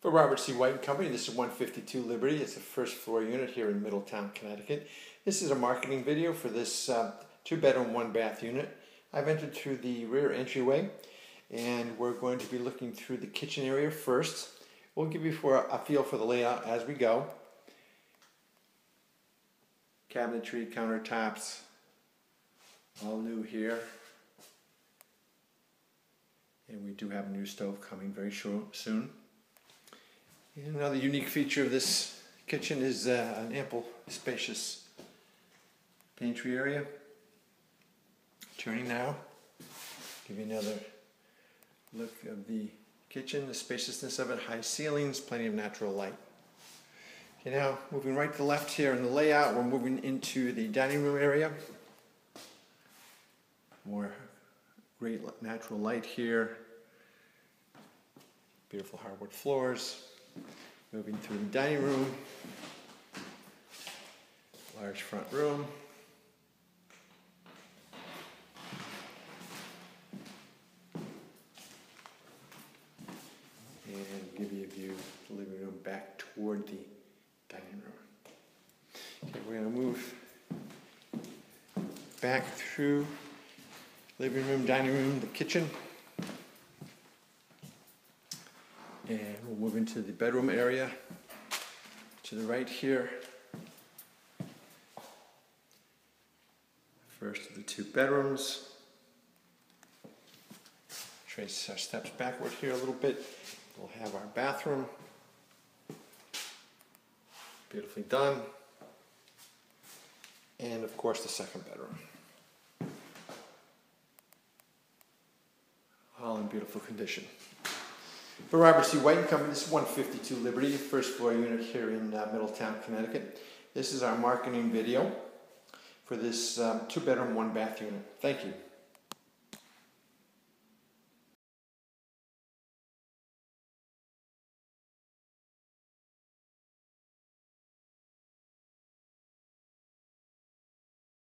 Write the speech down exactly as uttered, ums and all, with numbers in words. For Robert C. White and Company, this is one fifty-two Liberty. It's a first floor unit here in Middletown, Connecticut. This is a marketing video for this uh, two bedroom, one bath unit. I've entered through the rear entryway, and we're going to be looking through the kitchen area first. We'll give you for a feel for the layout as we go. Cabinetry, countertops, all new here. And we do have a new stove coming very soon. And another unique feature of this kitchen is uh, an ample, spacious pantry area. Turning now, give you another look of the kitchen, the spaciousness of it, high ceilings, plenty of natural light. Okay, now moving right to the left here in the layout, we're moving into the dining room area. More great natural light here. Beautiful hardwood floors. Moving through the dining room. Large front room. And give you a view of the living room back toward the dining room. Okay, we're going to move back through living room, dining room, the kitchen. And we'll move into the bedroom area to the right here. First of the two bedrooms. Trace our steps backward here a little bit. We'll have our bathroom. Beautifully done. And of course the second bedroom. All in beautiful condition. For Robert C. White and Company, this is one fifty-two Liberty, first floor unit here in uh, Middletown, Connecticut. This is our marketing video for this um, two bedroom, one bath unit. Thank you.